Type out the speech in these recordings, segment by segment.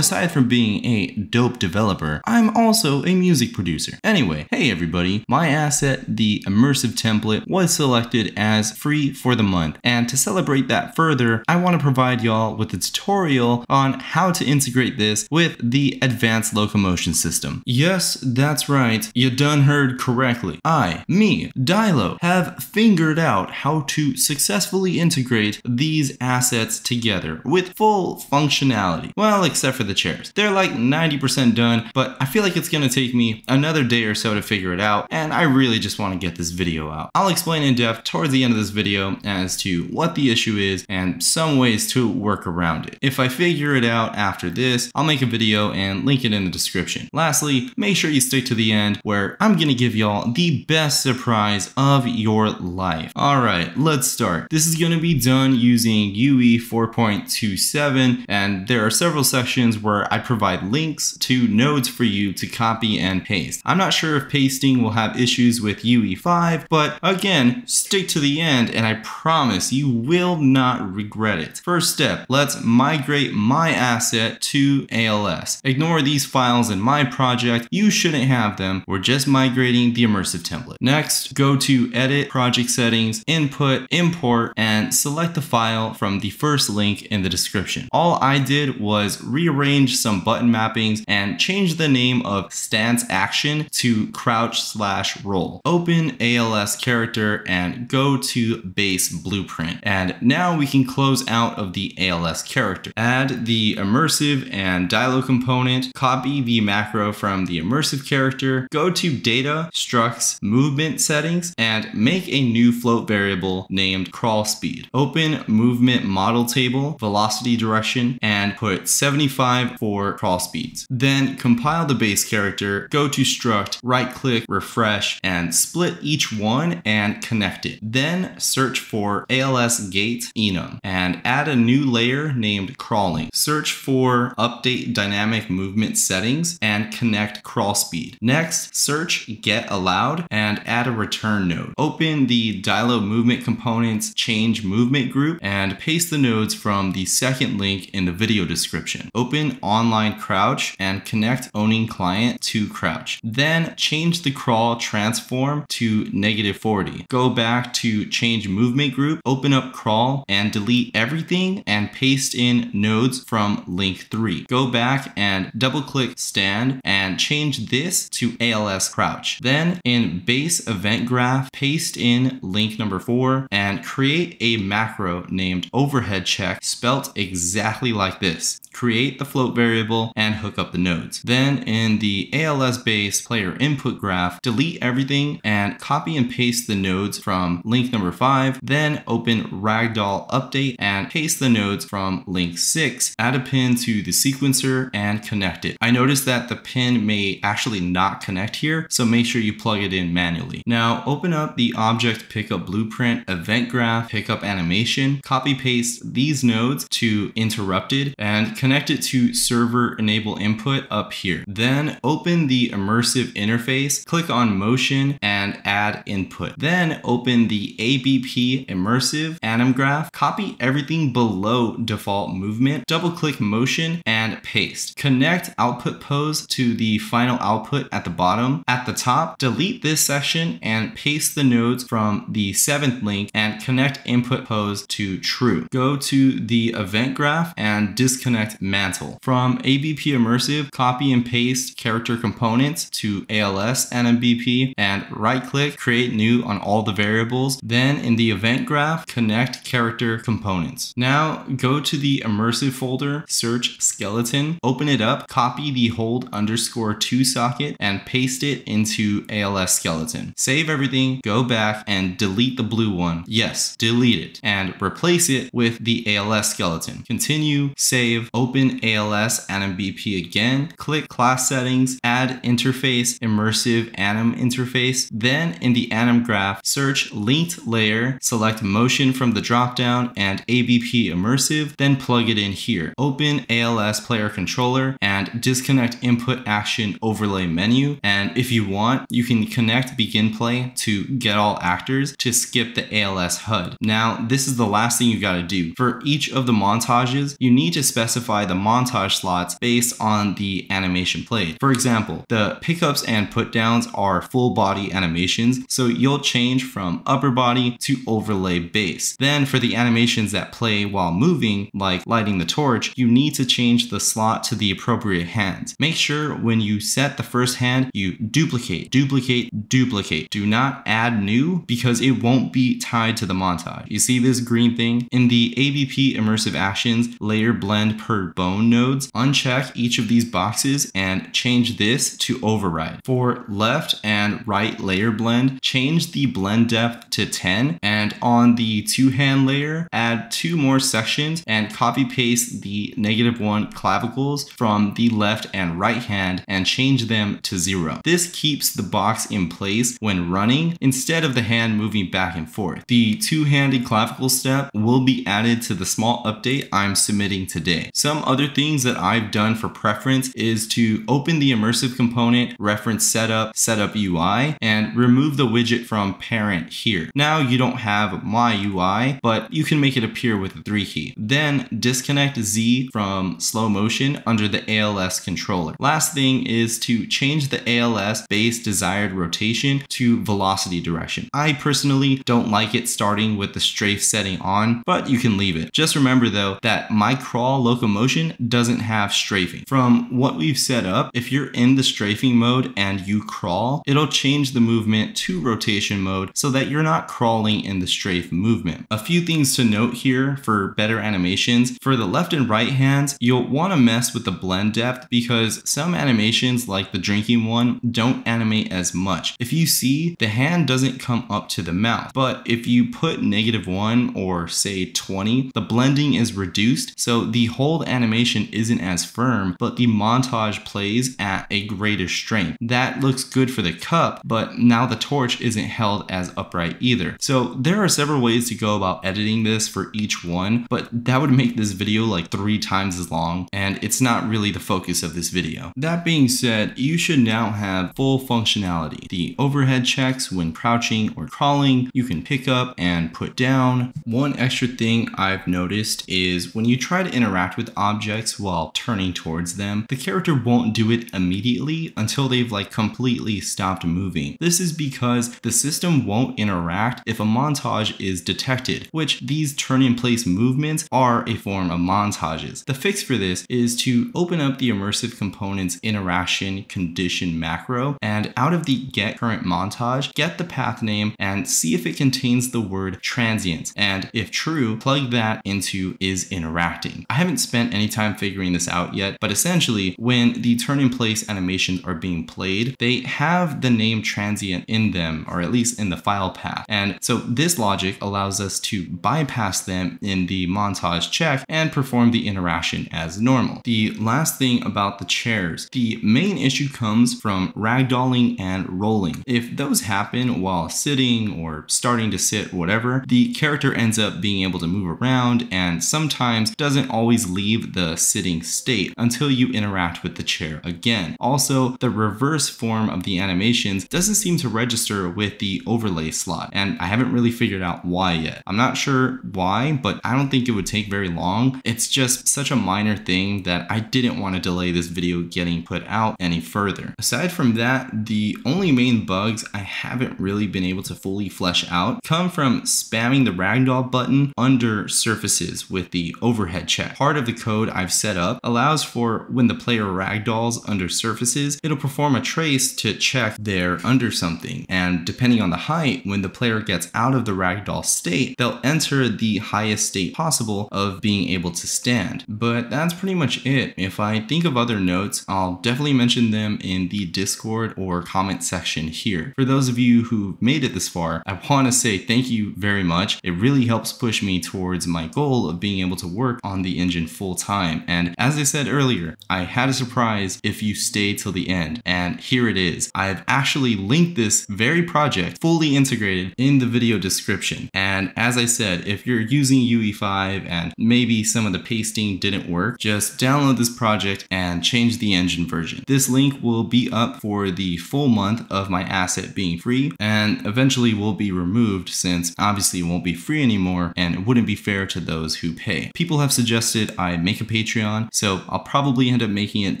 aside from being a dope developer, I'm also a music producer. Anyway, hey everybody, my asset, the Immersive Template, was selected as free for the month, and to celebrate that further, I want to provide y'all with a tutorial on how to integrate this with the Advanced Locomotion System. Yes, that's right, you done heard correctly. Me, DYLO, have figured out how to successfully integrate these assets together with full functionality. Well, except for the chairs. They're like 90% done, but I feel like it's gonna take me another day or so to figure it out, and I really just wanna get this video out. I'll explain in depth towards the end of this video as to what the issue is and some ways to work around it. If I figure it out after this, I'll make a video and link it in the description. Lastly, make sure you stick to the end where I'm gonna give y'all the best surprise of your life. All right, let's start. This is gonna be done using UE 4.27, and there are several sections where I provide links to nodes for you to copy and paste. I'm not sure if pasting will have issues with UE5, but again, stick to the end and I promise you will not regret it. First step, let's migrate my asset to ALS. Ignore these files in my project. You shouldn't have them. We're just migrating the Immersive Template. Next, go to Edit, Project Settings, Input, Import, and select the file from the first link in the description. All I did was rearrange some button mappings and change the name of stance action to crouch/roll. Open ALS character and go to base blueprint. And now we can close out of the ALS character. Add the immersive and DYLO component, copy the macro from the immersive character, go to data, structs, movement settings, and make a new float variable named crawl speed. Open movement model table, velocity direction, and put 75 for crawl speeds. Then compile the base character, go to struct, right click, refresh, and split each one and connect it. Then search for ALS gate enum and add a new layer named crawling. Search for update dynamic movement settings and connect crawl speed. Next, search get allowed and add a return node. Open the DYLO movement components change movement group and paste the nodes from the second link in the video description. Open online crouch and connect owning client to crouch. Then change the crawl transform to -40. Go back to change movement group, open up crawl and delete everything and paste in nodes from link 3. Go back and double click stand and change this to ALS crouch. Then in base event graph, paste in link number 4 and create a macro named overhead check spelt exactly like this. Create the float variable and hook up the nodes. Then in the ALS base player input graph, delete everything and copy and paste the nodes from link number 5. Then open ragdoll update and paste the nodes from link 6. Add a pin to the sequencer and connect it. I noticed that the pin may actually not connect here, so make sure you plug it in manually. Now open up the object pickup blueprint, event graph, pickup animation, copy paste these nodes to interrupted and connect it to server enable input up here. Then open the immersive interface, click on motion and add input. Then open the ABP Immersive anim graph, copy everything below default movement, double click motion and paste. Connect output pose to the final output at the bottom. At the top, delete this section and paste the nodes from the 7th link and connect input pose to true. Go to the event graph and disconnect mantle. From ABP Immersive, copy and paste character components to ALS NMBP and right click, create new on all the variables. Then in the event graph, connect character components. Now go to the immersive folder, search skeleton, open it up, copy the hold_2 socket and paste it into ALS skeleton. Save everything, go back and delete the blue one. Yes, delete it and replace it with the ALS skeleton. Continue, save, open ALS anim BP again, click class settings, add interface, immersive anim interface. Then in the anim graph, search linked layer, select motion from the dropdown and ABP immersive, then plug it in here. Open ALS player controller and disconnect input action overlay menu. And if you want, you can connect begin play to get all actors to skip the ALS HUD. Now, this is the last thing you gotta do. For each of the montages, you need to specify the montage montage slots based on the animation played. For example, the pickups and put downs are full body animations, so you'll change from upper body to overlay base. Then for the animations that play while moving, like lighting the torch, you need to change the slot to the appropriate hand. Make sure when you set the first hand, you duplicate, duplicate, duplicate. Do not add new because it won't be tied to the montage. You see this green thing? In the AVP Immersive Actions Layer Blend Per Bone nodes, uncheck each of these boxes and change this to override. For left and right layer blend, change the blend depth to 10, and on the two hand layer, add two more sections and copy paste the -1 clavicles from the left and right hand and change them to 0. This keeps the box in place when running instead of the hand moving back and forth. The two-handed clavicle step will be added to the small update I'm submitting today. Some other things that I've done for preference is to open the immersive component, reference setup, setup UI, and remove the widget from parent here. Now you don't have my UI, but you can make it appear with the 3 key. Then disconnect Z from slow motion under the ALS controller. Last thing is to change the ALS base desired rotation to velocity direction. I personally don't like it starting with the strafe setting on, but you can leave it. Just remember though that my crawl locomotion doesn't have strafing. From what we've set up, if you're in the strafing mode and you crawl, it'll change the movement to rotation mode so that you're not crawling in the strafe movement. A few things to note here for better animations. For the left and right hands, you'll want to mess with the blend depth because some animations like the drinking one don't animate as much. If you see, the hand doesn't come up to the mouth, but if you put -1 or say 20, the blending is reduced, so the hold animation isn't as firm, but the montage plays at a greater strength. That looks good for the cup, but now the torch isn't held as upright either. So there are several ways to go about editing this for each one, but that would make this video like 3 times as long, and it's not really the focus of this video. That being said, you should now have full functionality. The overhead checks when crouching or crawling, you can pick up and put down. One extra thing I've noticed is when you try to interact with objects while turning towards them, the character won't do it immediately until they've like completely stopped moving. This is because the system won't interact if a montage is detected, which these turn in place movements are a form of montages. The fix for this is to open up the immersive component's interaction condition macro and out of the get current montage, get the path name and see if it contains the word transients, and if true, plug that into is interacting. I haven't spent any time figuring this out yet, but essentially when the turn in place animations are being played, they have the name transient in them, or at least in the file path, and so this logic allows us to bypass them in the montage check and perform the interaction as normal. The last thing about the chairs, the main issue comes from ragdolling and rolling. If those happen while sitting or starting to sit, whatever, the character ends up being able to move around and sometimes doesn't always leave the sitting state until you interact with the chair again. Also, the reverse form of the animations doesn't seem to register with the overlay slot, and I haven't really figured out why yet. I'm not sure why, but I don't think it would take very long. It's just such a minor thing that I didn't want to delay this video getting put out any further. Aside from that, the only main bugs I haven't really been able to fully flesh out come from spamming the ragdoll button under surfaces with the overhead check. Part of the code I've set up allows for when the player ragdolls under surfaces, it'll perform a trace to check they're under something, and depending on the height, when the player gets out of the ragdoll state, they'll enter the highest state possible of being able to stand. But that's pretty much it. If I think of other notes, I'll definitely mention them in the Discord or comment section here. For those of you who made it this far, I want to say thank you very much. It really helps push me towards my goal of being able to work on the engine full time. And as I said earlier, I had a surprise if you stay till the end, and here it is. I've actually linked this very project fully integrated in the video description. And as I said, if you're using UE5 and maybe some of the pasting didn't work, just download this project and change the engine version. This link will be up for the full month of my asset being free, and eventually will be removed since obviously it won't be free anymore and it wouldn't be fair to those who pay. People have suggested I make a Patreon Patreon, so I'll probably end up making it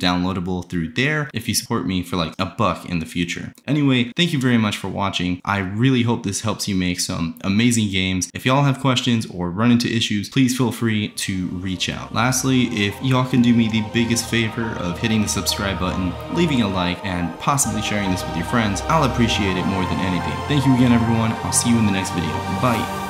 downloadable through there if you support me for like $1 in the future. Anyway, thank you very much for watching. I really hope this helps you make some amazing games. If y'all have questions or run into issues, please feel free to reach out. Lastly, if y'all can do me the biggest favor of hitting the subscribe button, leaving a like, and possibly sharing this with your friends, I'll appreciate it more than anything. Thank you again, everyone. I'll see you in the next video. Bye.